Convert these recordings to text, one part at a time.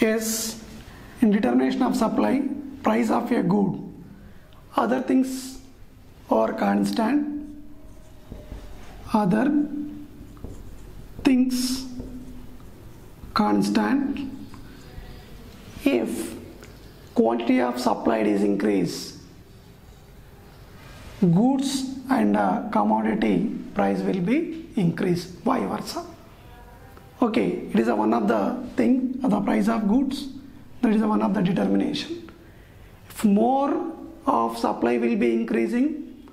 Yes, in determination of supply, price of a good, other things are constant. Other things constant. If quantity of supplied is increased, goods and commodity price will be increased, vice versa. Okay, it is a one of the thing, the price of goods, that is a one of the determination. If more of supply will be increasing,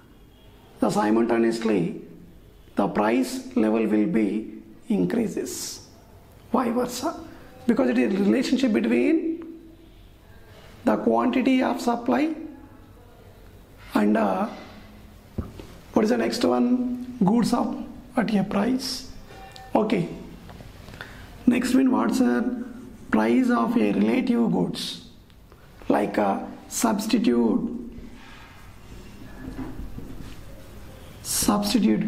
the simultaneously the price level will be increases, vice versa, because it is a relationship between the quantity of supply and what is the next one, goods up at a price. Okay, next one, what's the price of a relative goods, like a substitute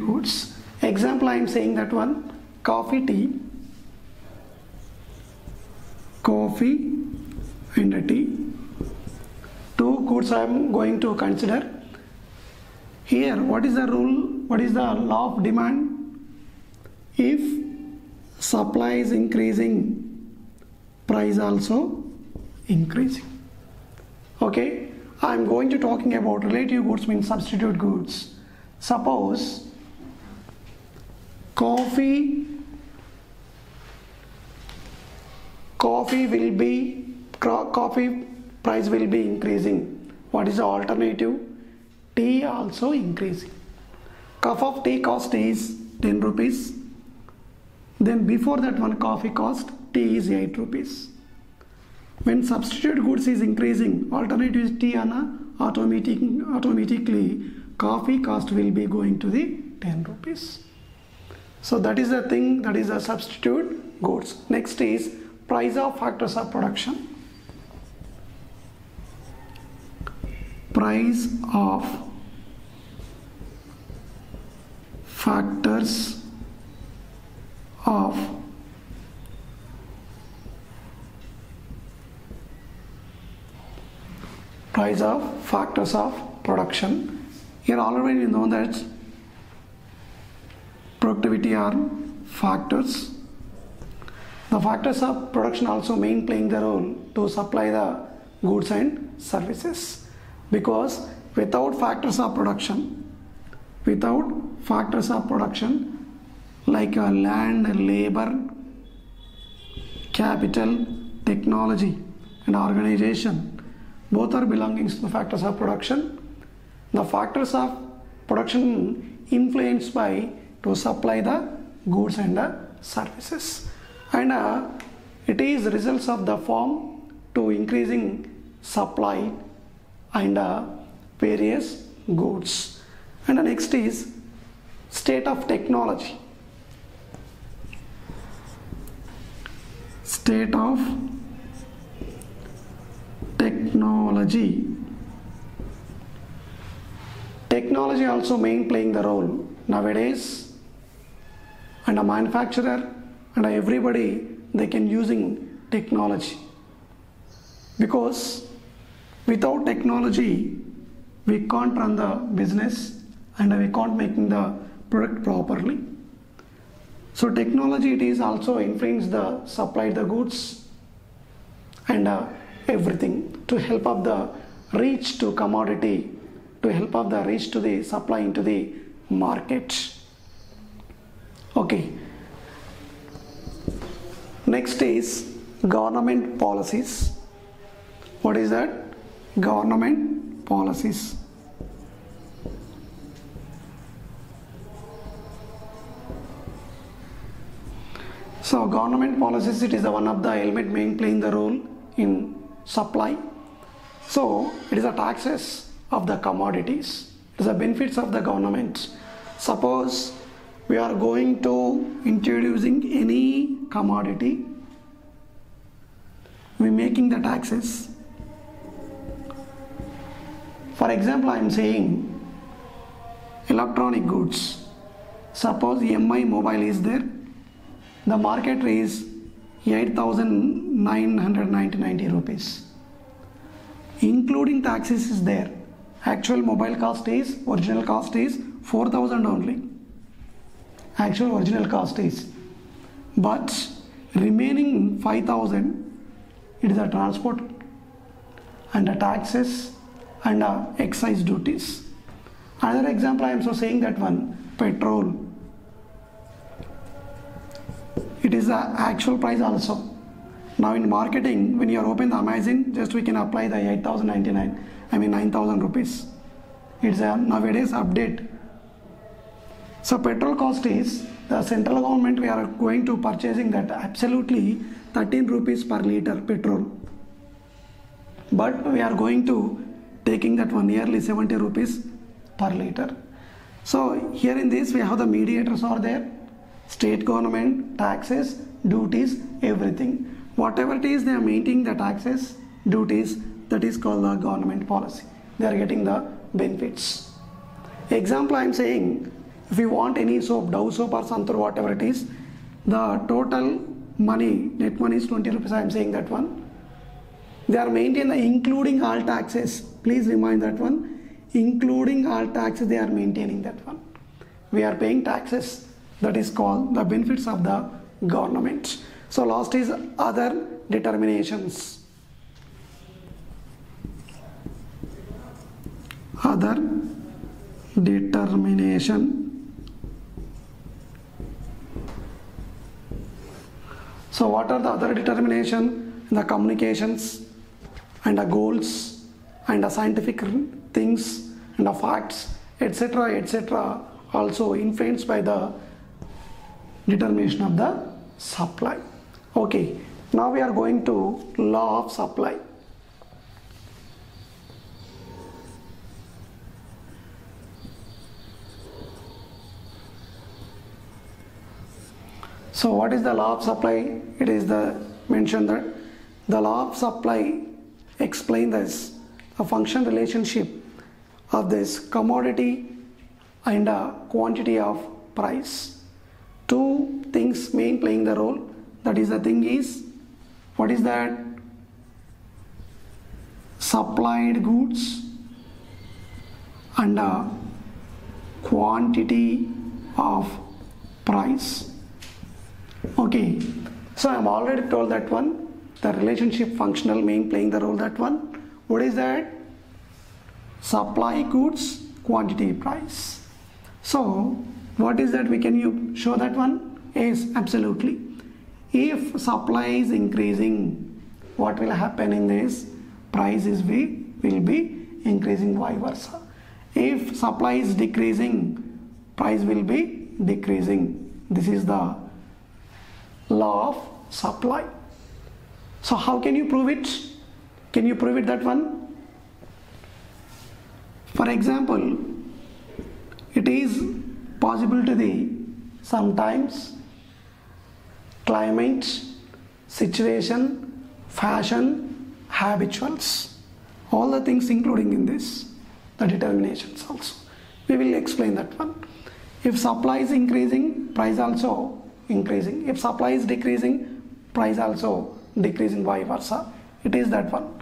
goods. Example, I am saying that one, coffee, tea, coffee and a tea, two goods I am going to consider. Here, what is the rule, what is the law of demand? If supply is increasing, price also increasing. Okay, I am going to talking about relative goods means substitute goods. Suppose coffee price will be increasing. What is the alternative? Tea also increasing. Cup of tea cost is 10 rupees. Then before that one, coffee cost, tea is 8 rupees. When substitute goods is increasing, alternative is tea, automatically coffee cost will be going to the 10 rupees. So that is the thing, that is a substitute goods. Next is price of factors of production. Price of factors of production. Here already we know that productivity are factors. The factors of production also main playing the role to supply the goods and services, because without factors of production, like land, labor, capital, technology and organization, both are belonging to the factors of production. The factors of production influenced by to supply the goods and the services, and it is results of the form to increasing supply and various goods. And the next is state of technology. State of technology. Technology also main playing the role nowadays, and a manufacturer and everybody they can using technology, because without technology we can't run the business and we can't making the product properly. So technology, it is also influence the supply the goods and everything to help up the reach to commodity, to help up the reach to the supply into the market. Okay, next is government policies. What is that? Government policies. So government policies, it is one of the element main playing the role in supply. So it is a taxes of the commodities, the benefits of the government. Suppose we are going to introducing any commodity, we making the taxes. For example, I am saying electronic goods. Suppose MI mobile is there, the market is 8,999 rupees. Including taxes is there. Actual mobile cost is, original cost is 4,000 only. Actual original cost is. But remaining 5,000, it is a transport and the taxes and excise duties. Another example I am so saying that one, petrol. It is the actual price also. Now in marketing, when you are open the Amazon, just we can apply the 9,000 rupees. It's a nowadays update. So petrol cost is, the central government we are going to purchasing that absolutely 13 rupees per liter petrol. But we are going to taking that one yearly 70 rupees per liter. So here in this we have the mediators are there, state government, taxes, duties, everything. Whatever it is, they are maintaining the taxes, duties, that is called the government policy. They are getting the benefits. Example I am saying, if you want any soap, Dove soap or Santur, whatever it is, the total money, net money is 20 rupees, I am saying that one. They are maintaining the including all taxes. Please remind that one, including all taxes, they are maintaining that one. We are paying taxes, that is called the benefits of the government. So last is other determinations. Other determination. So what are the other determination? The communications and the goals and the scientific things and the facts, etc., etc., also influenced by the determination of the supply. Okay, now we are going to law of supply. So what is the law of supply? It is the mentioned that the law of supply explains this a function relationship of this commodity and a quantity of price. Two things main playing the role. That is the thing is, what is that? Supplied goods and a quantity of price. Okay, so I am already told that one, the relationship functional main playing the role that one. What is that? Supply goods, quantity price. So what is that we can you show that one? Yes, absolutely. If supply is increasing, what will happen in this? Prices will be increasing, vice versa. If supply is decreasing, price will be decreasing. This is the law of supply. So how can you prove it? Can you prove it that one? For example, it is possible to the sometimes climate, situation, fashion, habituals, all the things including in this, the determinations also. We will explain that one. If supply is increasing, price also increasing. If supply is decreasing, price also decreasing, vice versa. It is that one.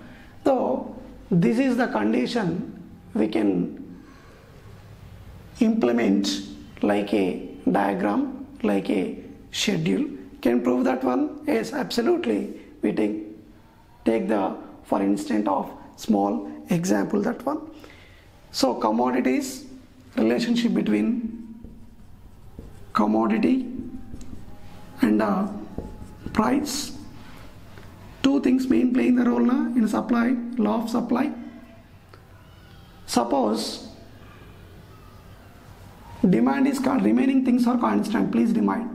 So this is the condition we can implement like a diagram, like a schedule. Can prove that one? Yes, absolutely. We take the, for instance, of small example that one. So commodities, relationship between commodity and price. Two things main playing the role now in supply, law of supply. Suppose demand is remaining things are constant. Please remind.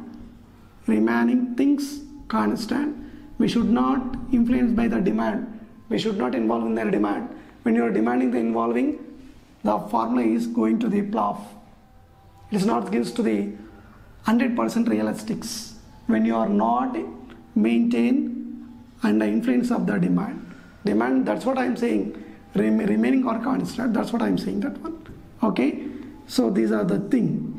Remaining things constant. We should not influence by the demand. We should not involve in their demand. When you are demanding the involving, the formula is going to the plough. It is not gives to the 100% realistics. When you are not maintain and the influence of the demand. That's what I am saying. Remaining or constant. That's what I am saying. That one. Okay. So these are the things.